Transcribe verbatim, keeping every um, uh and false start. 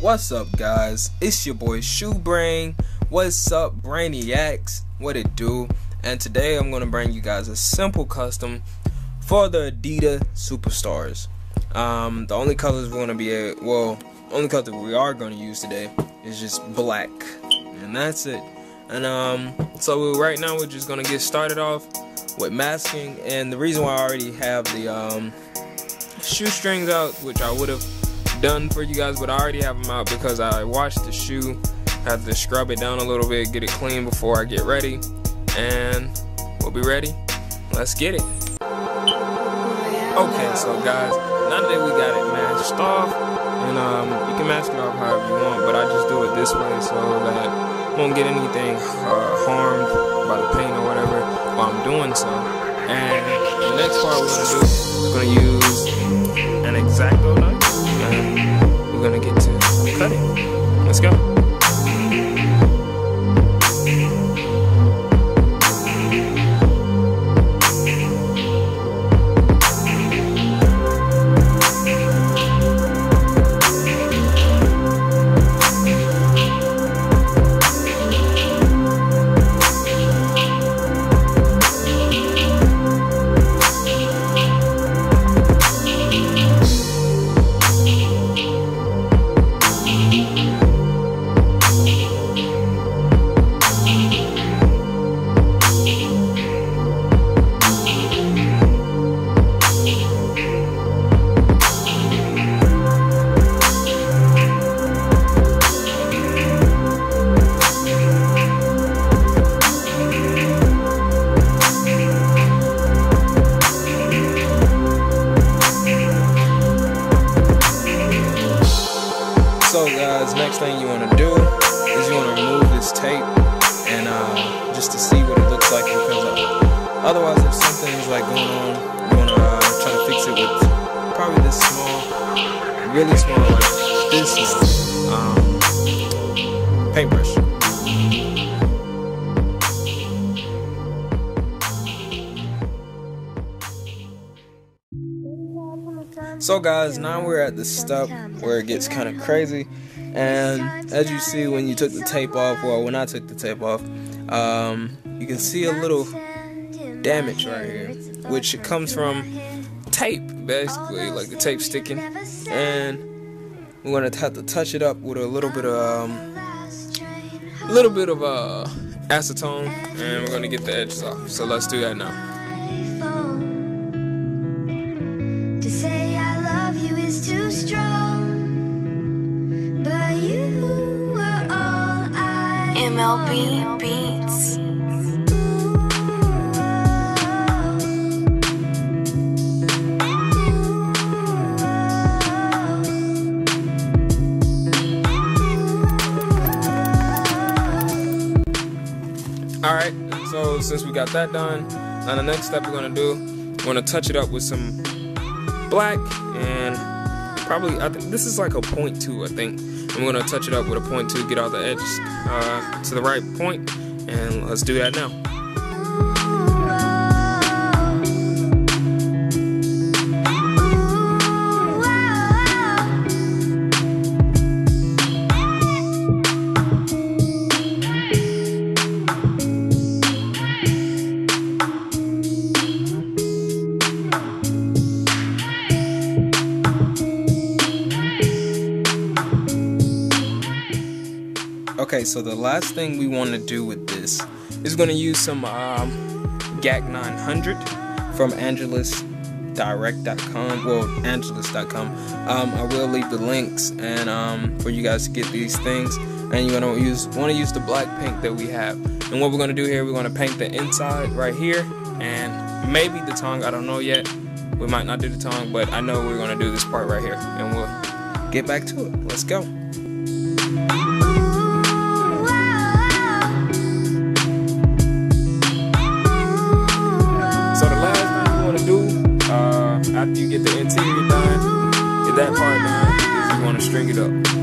What's up, guys? It's your boy ShoeBrain. What's up, Brainiacs? What it do? And today I'm gonna bring you guys a simple custom for the Adidas Superstars. Um, the only colors we're gonna be a, well, only color we are gonna use today is just black, and that's it. And um, so we, right now we're just gonna get started off with masking. And the reason why I already have the um, shoestrings out, which I would have done for you guys, but I already have them out because I washed the shoe, have to scrub it down a little bit, get it clean before I get ready, and we'll be ready. Let's get it. Okay, so guys, now that we got it masked off, and um, you can mask it off however you want, but I just do it this way so that I won't get anything uh, harmed by the paint or whatever while I'm doing so. And the next part we're gonna do is we're gonna use an X-Acto knife. And we're gonna get to cutting. Let's go. So guys, next thing you want to do is you want to remove this tape, and uh, just to see what it looks like, because uh, otherwise if something is like going on, you want to uh, try to fix it with probably this small, really small, like this small, um, paintbrush. So guys, now we're at the step where it gets kind of crazy, and as you see when you took the tape off, well when I took the tape off, um, you can see a little damage right here, which comes from tape, basically, like the tape sticking, and we're going to have to touch it up with a little bit of, um, a little bit of uh, acetone, and we're going to get the edges off, so let's do that now. Too strong, but you were all I M L B beats. All right, so since we got that done, now the next step we're gonna do, we're gonna touch it up with some black, and probably, I think this is like a point two, I think. I'm gonna touch it up with a point two, get all the edges uh, to the right point, and let's do that now. Okay, so the last thing we want to do with this is going to use some um, G A C nine hundred from Angelus direct dot com, well, Angelus dot com. Um, I will leave the links and um, for you guys to get these things. And you're going to use want to use the black paint that we have. And what we're going to do here, we're going to paint the inside right here, and maybe the tongue. I don't know yet. We might not do the tongue, but I know we're going to do this part right here, and we'll get back to it. Let's go. After you get the interior done, get that part done, you want to string it up.